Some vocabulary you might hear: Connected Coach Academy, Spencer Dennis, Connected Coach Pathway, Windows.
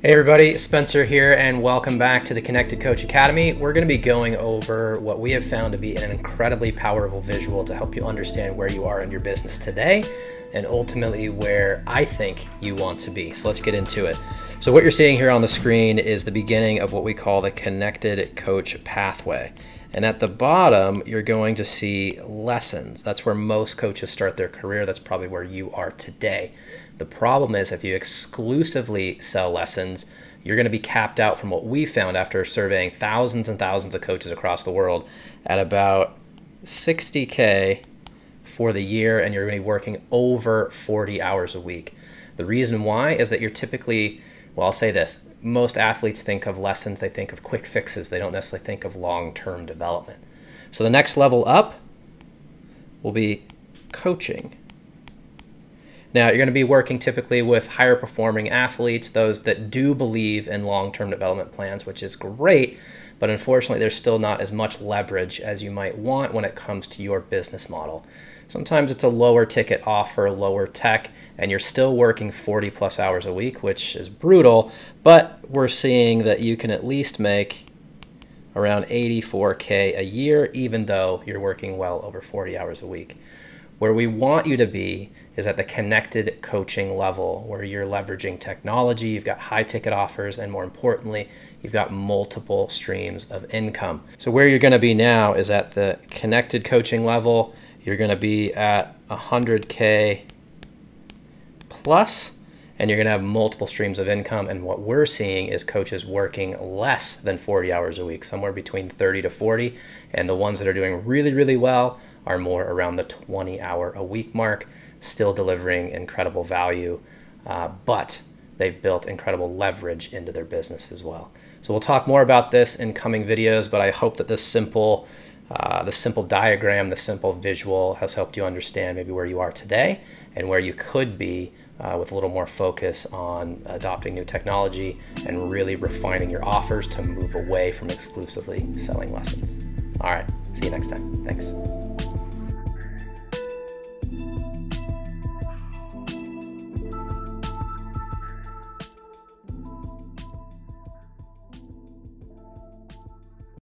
Hey everybody, Spencer here and welcome back to the Connected Coach Academy. We're going to be going over what we have found to be an incredibly powerful visual to help you understand where you are in your business today and ultimately where I think you want to be. So let's get into it. So what you're seeing here on the screen is the beginning of what we call the Connected Coach Pathway. And at the bottom, you're going to see lessons. That's where most coaches start their career. That's probably where you are today. The problem is if you exclusively sell lessons, you're going to be capped out from what we found after surveying thousands and thousands of coaches across the world at about $60K for the year, and you're going to be working over 40 hours a week. The reason why is that you're typically, well, I'll say this, most athletes think of lessons, they think of quick fixes, they don't necessarily think of long-term development. So the next level up will be coaching. Now, you're going to be working typically with higher performing athletes, those that do believe in long-term development plans, which is great, but unfortunately there's still not as much leverage as you might want when it comes to your business model. Sometimes it's a lower ticket offer, lower tech, and you're still working 40 plus hours a week, which is brutal, but we're seeing that you can at least make around $84K a year, even though you're working well over 40 hours a week. Where we want you to be is at the connected coaching level, where you're leveraging technology, you've got high ticket offers, and more importantly, you've got multiple streams of income. So where you're gonna be now is at the connected coaching level. You're gonna be at 100K plus, and you're gonna have multiple streams of income. And what we're seeing is coaches working less than 40 hours a week, somewhere between 30 to 40. And the ones that are doing really, really well are more around the 20-hour-a-week mark, still delivering incredible value, but they've built incredible leverage into their business as well. So we'll talk more about this in coming videos, but I hope that this simple diagram, the simple visual has helped you understand maybe where you are today and where you could be with a little more focus on adopting new technology and really refining your offers to move away from exclusively selling lessons. All right, see you next time. Thanks.